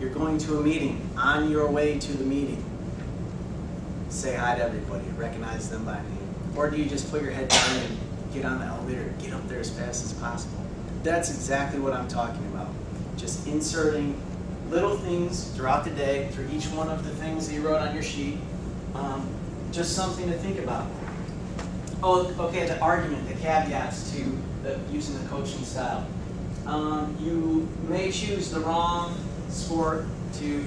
You're going to a meeting. On your way to the meeting, say hi to everybody. Recognize them by name. Or do you just put your head down and get on the elevator, get up there as fast as possible? That's exactly what I'm talking about. Just inserting little things throughout the day, through each one of the things that you wrote on your sheet. Just something to think about. Oh, okay, the argument, the caveats to using the coaching style. You may choose the wrong sport to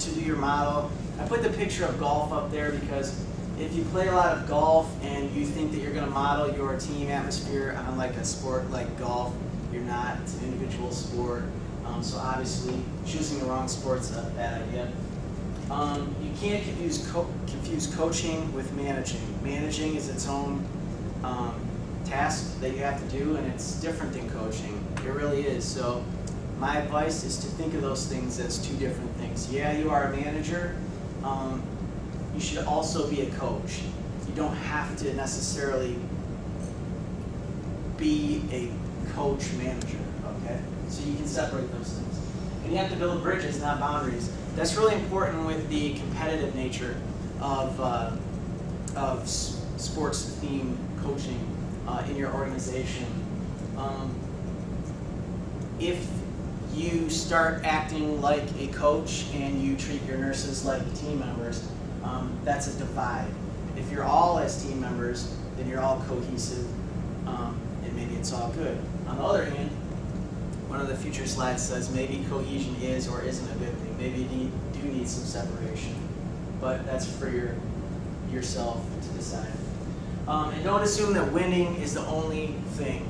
do your model. I put the picture of golf up there because if you play a lot of golf and you think that you're going to model your team atmosphere on like a sport like golf, you're not. It's an individual sport. So obviously, choosing the wrong sport's a bad idea. You can't confuse coaching with managing. Managing is its own task that you have to do, and it's different than coaching. It really is. So my advice is to think of those things as two different things. Yeah, you are a manager. You should also be a coach. You don't have to necessarily be a coach manager, okay? So you can separate those things. And you have to build bridges, not boundaries. That's really important with the competitive nature of sports-themed coaching in your organization. If you start acting like a coach and you treat your nurses like team members, that's a divide. If you're all as team members, then you're all cohesive, and maybe it's all good. On the other hand, one of the future slides says maybe cohesion is or isn't a good thing. Maybe you do need some separation, but that's for yourself to decide. And don't assume that winning is the only thing.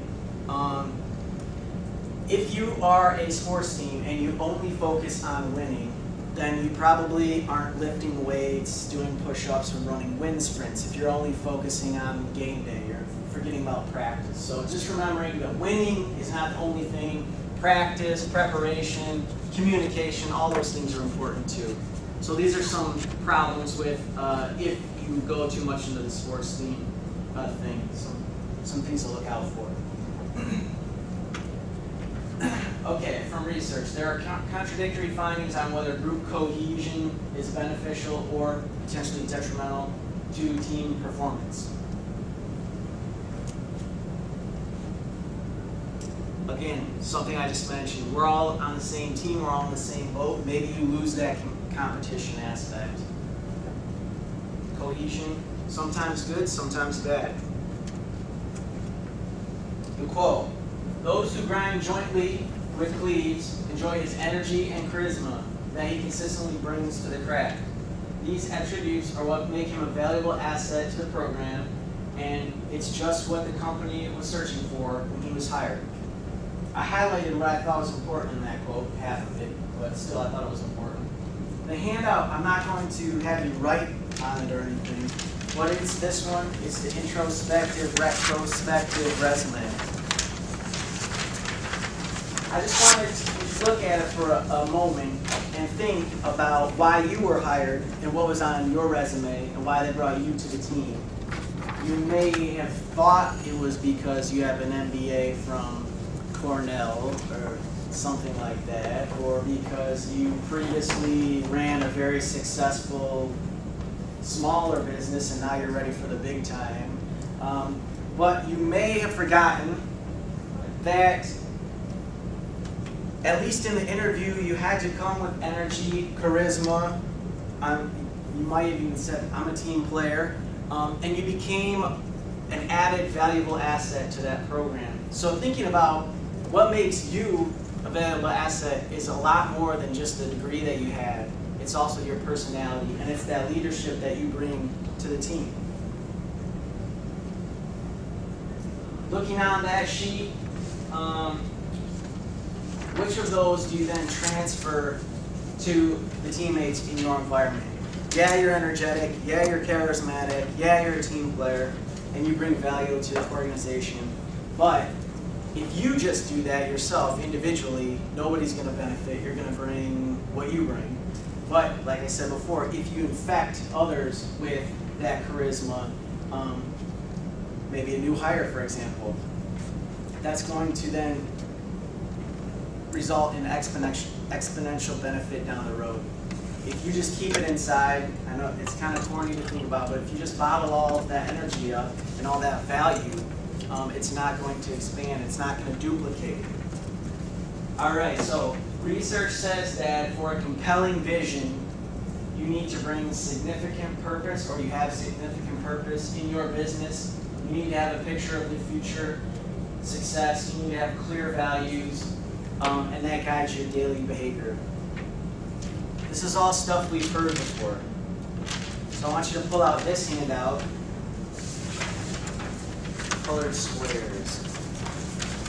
If you are a sports team and you only focus on winning, then you probably aren't lifting weights, doing push-ups, and running wind sprints if you're only focusing on game day. You're forgetting about practice. So just remembering that winning is not the only thing. Practice, preparation, communication, all those things are important too. So these are some problems with if you go too much into the sports theme thing. Some things to look out for. Okay, from research, there are contradictory findings on whether group cohesion is beneficial or potentially detrimental to team performance. Again, something I just mentioned, we're all on the same team, we're all in the same boat. Maybe you lose that competition aspect. Cohesion, sometimes good, sometimes bad. The quote, "Those who grind jointly with Cleves enjoy his energy and charisma that he consistently brings to the craft. These attributes are what make him a valuable asset to the program, and it's just what the company was searching for when he was hired." I highlighted what I thought was important in that quote, half of it, but still I thought it was important. The handout, I'm not going to have you write on it or anything. What is this one? It's the introspective, retrospective resume. I just wanted to look at it for a moment and think about why you were hired and what was on your resume and why they brought you to the team. You may have thought it was because you have an MBA from Cornell or something like that, or because you previously ran a very successful smaller business and now you're ready for the big time. But you may have forgotten that at least in the interview, you had to come with energy, charisma. You might have even said, I'm a team player. And you became an added valuable asset to that program. So thinking about what makes you a valuable asset is a lot more than just the degree that you had. It's also your personality, and it's that leadership that you bring to the team. Looking on that sheet, which of those do you then transfer to the teammates in your environment? Yeah, you're energetic. Yeah, you're charismatic. Yeah, you're a team player. And you bring value to the organization. But if you just do that yourself individually, nobody's going to benefit. You're going to bring what you bring. But like I said before, if you infect others with that charisma, maybe a new hire, for example, that's going to then result in exponential exponential benefit down the road. If you just keep it inside, I know it's kind of corny to think about, but if you just bottle all of that energy up and all that value, it's not going to expand. It's not going to duplicate. All right, so research says that for a compelling vision, you need to bring significant purpose, or you have significant purpose in your business. You need to have a picture of the future success. You need to have clear values, and that guides your daily behavior. This is all stuff we've heard before. So I want you to pull out this handout, colored squares,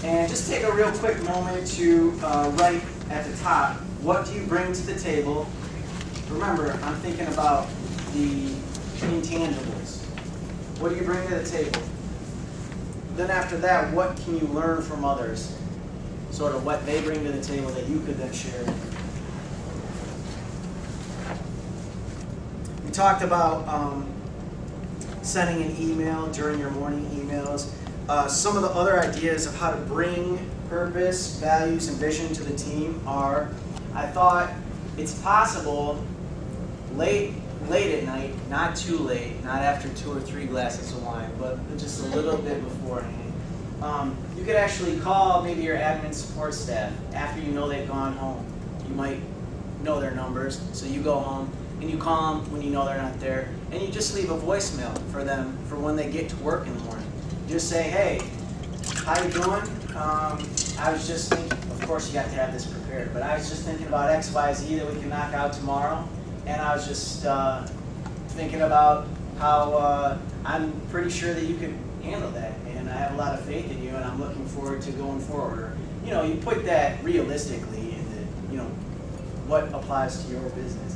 and just take a real quick moment to write at the top, what do you bring to the table? Remember, I'm thinking about the intangibles. What do you bring to the table? Then after that, what can you learn from others? Sort of what they bring to the table that you could then share. Talked about sending an email during your morning emails. Some of the other ideas of how to bring purpose, values, and vision to the team are, I thought it's possible late at night, not too late, not after 2 or 3 glasses of wine, but just a little bit beforehand. You could actually call maybe your admin support staff after you know they've gone home. You might know their numbers, so you go home, and you call them when you know they're not there, and you just leave a voicemail for them for when they get to work in the morning. Just say, hey, how you doing? I was just thinking, of course you have to have this prepared, but I was just thinking about X, Y, Z that we can knock out tomorrow, and I was just thinking about how I'm pretty sure that you could handle that, and I have a lot of faith in you, and I'm looking forward to going forward. Or, you know, you put that realistically in the, you know, what applies to your business.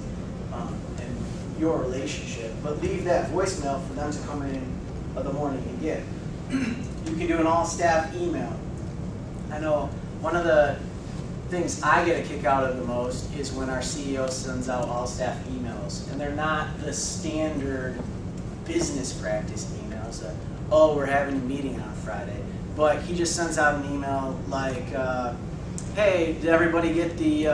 And your relationship, but leave that voicemail for them to come in the morning and get. You can do an all-staff email. I know one of the things I get a kick out of the most is when our CEO sends out all-staff emails, and they're not the standard business practice emails that, oh, we're having a meeting on Friday, but he just sends out an email like, hey, did everybody get the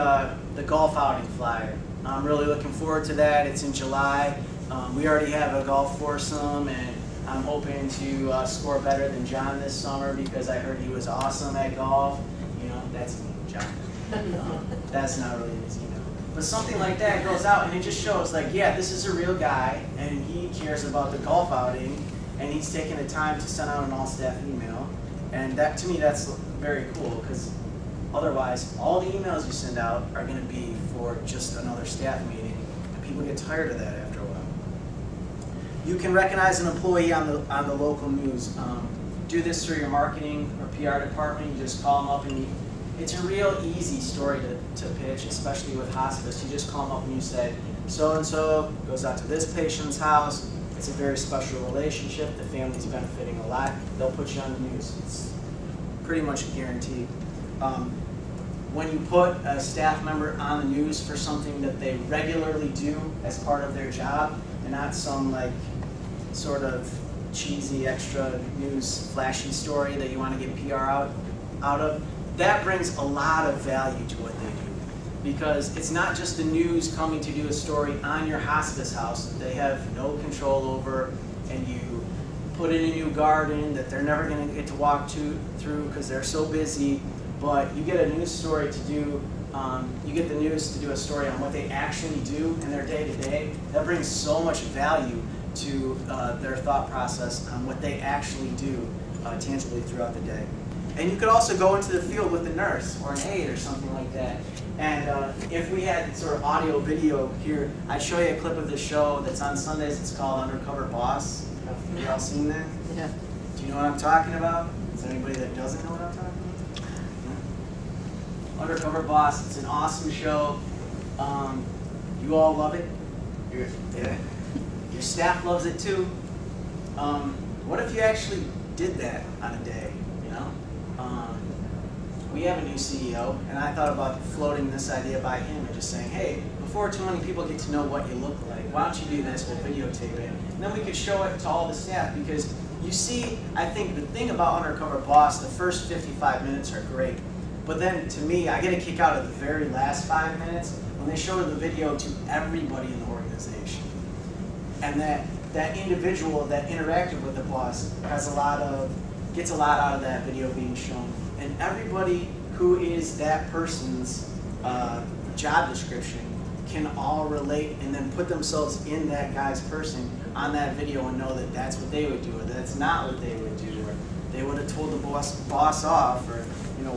golf outing flyer? I'm really looking forward to that. It's in July. We already have a golf foursome, and I'm hoping to score better than John this summer because I heard he was awesome at golf. You know, that's me, John. That's not really his email. But something like that goes out, and it just shows, like, yeah, this is a real guy, and he cares about the golf outing, and he's taking the time to send out an all-staff email. And that, to me, that's very cool, because otherwise, all the emails you send out are going to be for just another staff meeting, and people get tired of that after a while. You can recognize an employee on the local news. Do this through your marketing or PR department. You just call them up, and it's a real easy story to pitch, especially with hospice. You just call them up and you say, so-and-so goes out to this patient's house. It's a very special relationship. The family's benefiting a lot. They'll put you on the news. It's pretty much guaranteed. When you put a staff member on the news for something that they regularly do as part of their job, and not some like sort of cheesy extra news flashy story that you want to get PR out of, that brings a lot of value to what they do. Because it's not just the news coming to do a story on your hospice house that they have no control over, and you put in a new garden that they're never going to get to walk through because they're so busy. But you get a news story to do, you get the news to do a story on what they actually do in their day-to-day. That brings so much value to their thought process on what they actually do tangibly throughout the day. And you could also go into the field with a nurse or an aide or something like that. And if we had sort of audio video here, I'd show you a clip of the show that's on Sundays. It's called Undercover Boss. Have you all seen that? Yeah. Do you know what I'm talking about? Is there anybody that doesn't know what I'm talking about? Undercover Boss. It's an awesome show. You all love it. Your staff loves it too. What if you actually did that on a day? You know, we have a new CEO, and I thought about floating this idea by him and just saying, hey, before too many people get to know what you look like, why don't you do this? We'll videotape it, and then we could show it to all the staff. Because you see, I think the thing about Undercover Boss, the first 55 minutes are great. But then, to me, I get a kick out of the very last 5 minutes when they show the video to everybody in the organization. And that individual that interacted with the boss gets a lot out of that video being shown. And everybody who is that person's job description can all relate and then put themselves in that guy's person on that video and know that that's what they would do, or that's not what they would do, or they would have told the boss off, or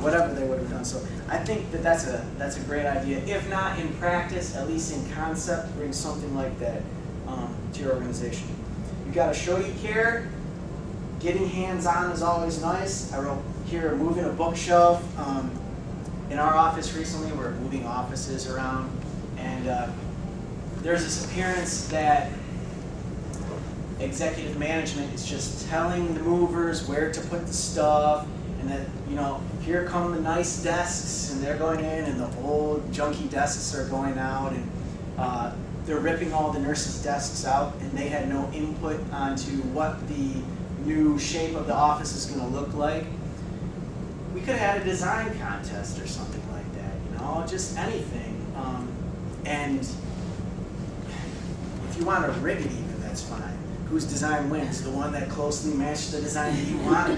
whatever they would have done. So I think that that's a great idea. If not in practice, at least in concept, bring something like that to your organization. You've got to show you care. Getting hands-on is always nice. I wrote here, moving a bookshelf. In our office recently, we're moving offices around, and there's this appearance that executive management is just telling the movers where to put the stuff, and that, here come the nice desks, and they're going in, and the old junky desks are going out, and they're ripping all the nurses' desks out, and they had no input onto what the new shape of the office is going to look like. We could have had a design contest or something like that, just anything. And if you want to rig it even, that's fine. Whose design wins? The one that closely matched the design that you wanted.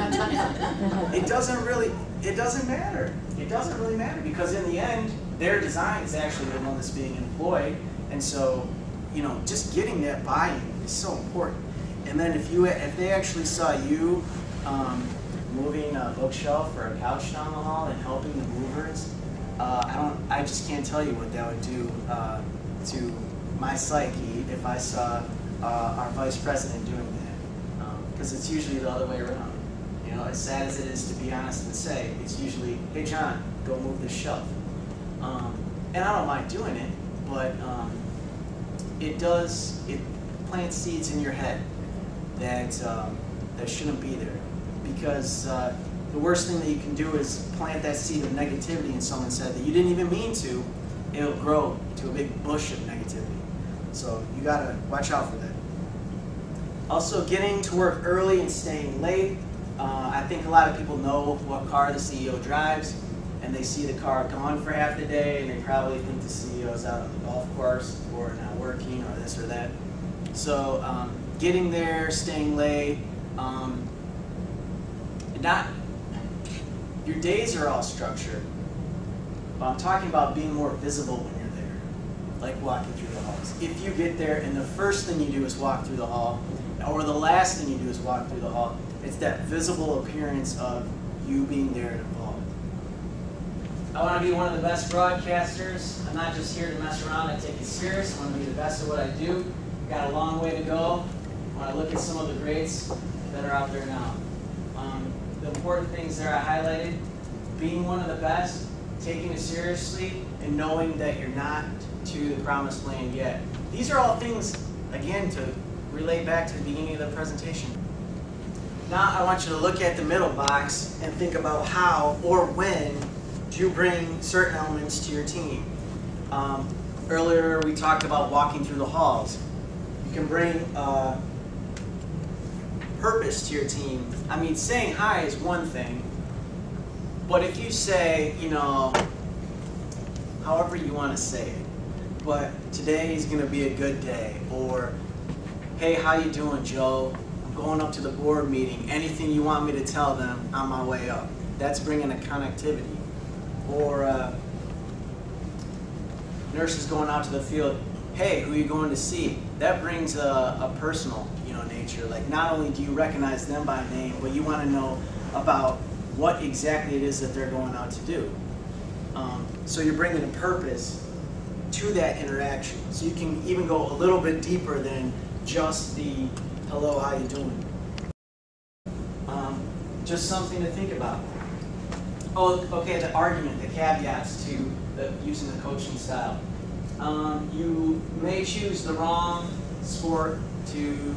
It doesn't matter. It doesn't really matter, because in the end, their design is actually the one that's being employed. And so, just getting that buy-in is so important. And then if they actually saw you moving a bookshelf or a couch down the hall and helping the movers, I just can't tell you what that would do to my psyche if I saw our vice president doing that, because it's usually the other way around. As sad as it is to be honest and say, it's usually, hey John, go move this shelf. And I don't mind doing it, but it plants seeds in your head that that shouldn't be there, because the worst thing that you can do is plant that seed of negativity in someone's head that you didn't even mean to. It'll grow to a big bush of negativity. So you gotta watch out for that. Also, getting to work early and staying late. I think a lot of people know what car the CEO drives, and they see the car gone for half the day, and they probably think the CEO's out on the golf course or not working or this or that. So getting there, staying late, your days are all structured, but I'm talking about being more visible when you're there, like walking through the halls. If you get there and the first thing you do is walk through the hall, or the last thing you do is walk through the hall, it's that visible appearance of you being there and involved. I want to be one of the best broadcasters. I'm not just here to mess around. I take it serious. I want to be the best at what I do. I've got a long way to go when I look at some of the greats that are out there now. The important things there I highlighted: being one of the best, taking it seriously, and knowing that you're not to the promised land yet. These are all things, again, to relate back to the beginning of the presentation. Now I want you to look at the middle box and think about how or when do you bring certain elements to your team. Earlier we talked about walking through the halls. You can bring purpose to your team. I mean, saying hi is one thing, but if you say, however you want to say it, but today is going to be a good day, or hey, how you doing, Joe? I'm going up to the board meeting. Anything you want me to tell them on my way up? That's bringing a connectivity. Or nurses going out to the field. Hey, who are you going to see? That brings a personal nature. Like, not only do you recognize them by name, but you want to know about what exactly it is that they're going out to do. So you're bringing a purpose to that interaction. So you can even go a little bit deeper than just the hello, how you doing? Just something to think about. Oh, okay, the argument, the caveats to using the coaching style. You may choose the wrong sport to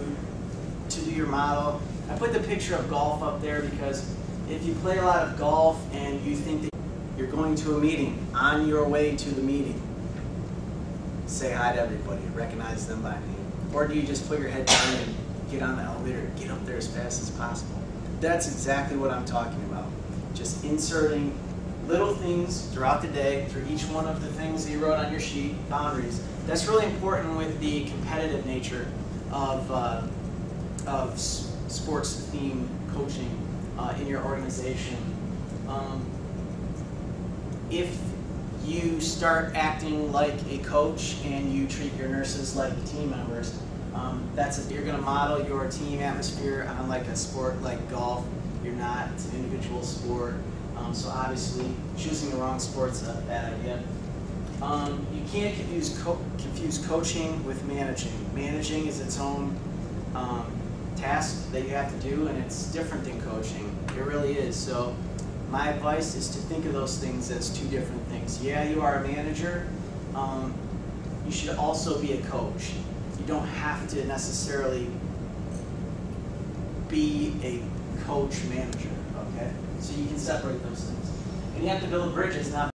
do your model. I put the picture of golf up there because if you play a lot of golf and you think that you're going to a meeting, on your way to the meeting, say hi to everybody, recognize them by name. Or do you just put your head down and get on the elevator, get up there as fast as possible? That's exactly what I'm talking about. Just inserting little things throughout the day, through each one of the things that you wrote on your sheet, boundaries. That's really important with the competitive nature of sports-themed coaching in your organization. If you start acting like a coach and you treat your nurses like team members, you're going to model your team atmosphere on like a sport like golf. You're not, it's an individual sport. So obviously, choosing the wrong sport's a bad idea. You can't confuse coaching with managing. Managing is its own task that you have to do, and it's different than coaching. It really is. So my advice is to think of those things as two different things. Yeah, you are a manager. You should also be a coach. You don't have to necessarily be a coach manager, okay? So you can separate those things. And you have to build bridges, not